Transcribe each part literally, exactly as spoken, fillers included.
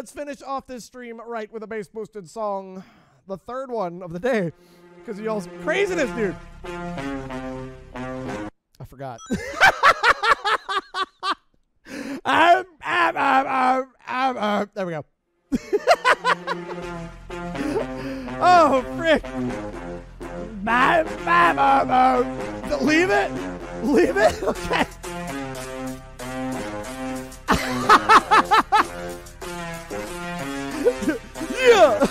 let's finish off this stream right with a bass boosted song, the third one of the day, because y'all's craziness, dude. I forgot. um, um, um, um, um, um. There we go. Oh, frick. Bye, bye, bye, bye. Leave it? Leave it? Okay. Yeah!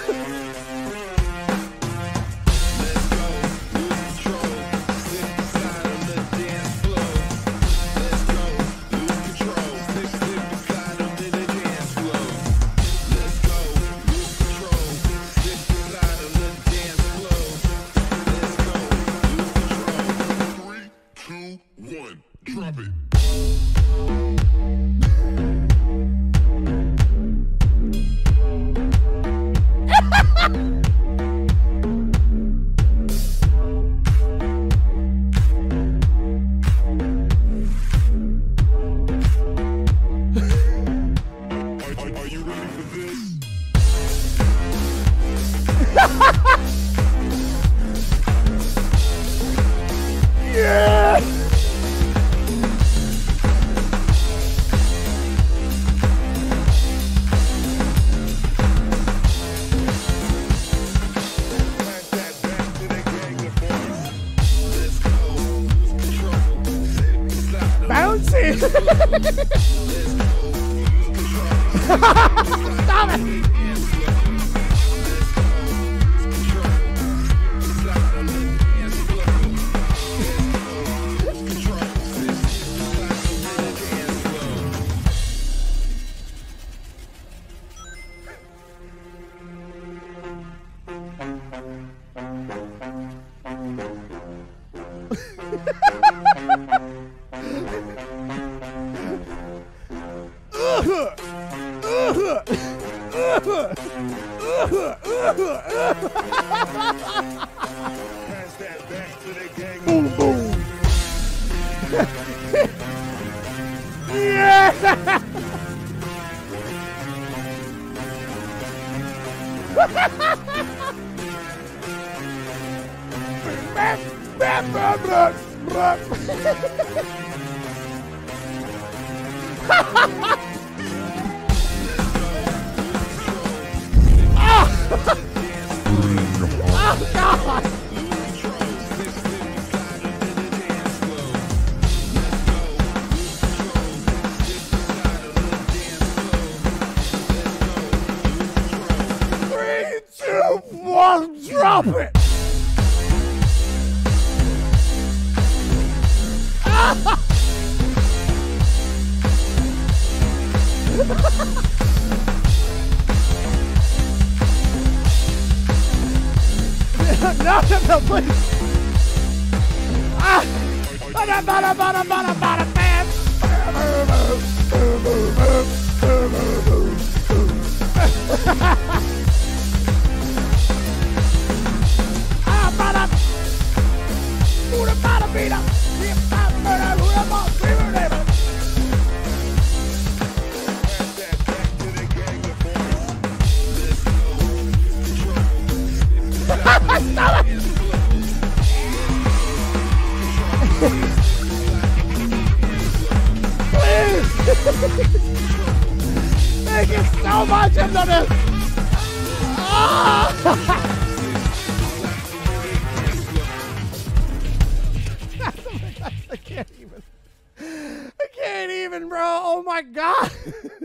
I can't even, bro. Oh my God.